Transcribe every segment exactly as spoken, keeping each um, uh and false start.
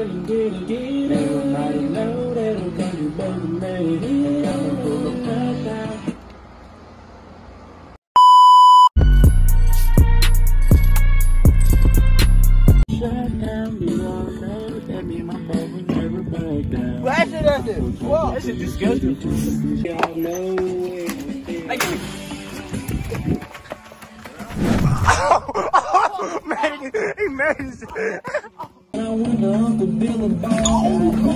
Everybody know that I'm gonna be both made. I'm gonna pop out. Shut down, be all right. That mean my phone will never break down. Well, actually, that's it. Whoa, that shit disgusting. Y'all know it. Like, oh, man, he messed it. I went to Uncle Bill and bought a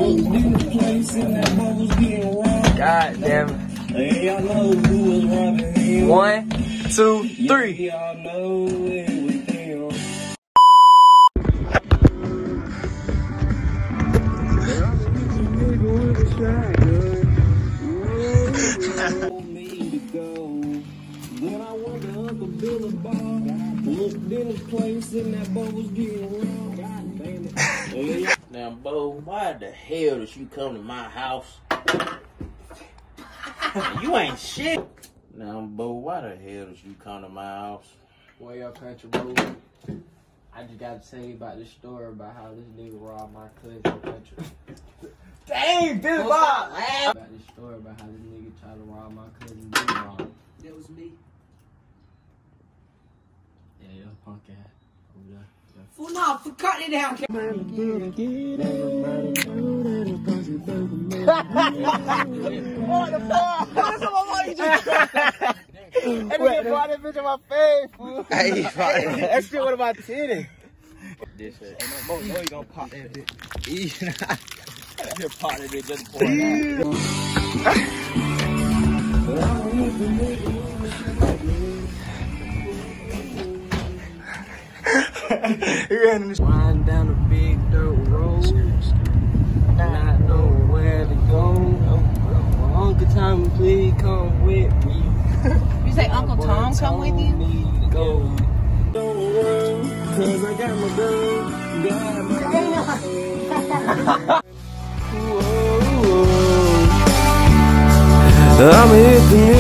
place in that bubbles being robbed. God damn it. Hey, y'all know who was robbing him. One, two, three. Yeah, y'all know it was him. You told me to go. When I went to Uncle Bill and bought a place in that bubbles being robbed. Now, Bo, why the hell did you come to my house? You ain't shit. Now, Bo, why the hell did you come to my house? Well, y'all country, Bo, I just got to tell you about this story about how this nigga robbed my cousin, country. Dang, Bill Bob, man! About this story about how this nigga tried to rob my cousin, Bill Bob. That was me. Yeah, you're a punk ass over there. Fool, no, for cutting it down. What the fuck? That's what my just that nigga brought that bitch in my face, fool. That shit, what about titty? This shit. Ain't no more, no, you gonna pop that bitch. That shit pop that bitch just for it. He ran in the wind down the big dirt road, not know where to go. My Uncle Tom, please come with me. You say Uncle Tom come with you? Don't worry, cause I got my girl. Got my girl. I'm here to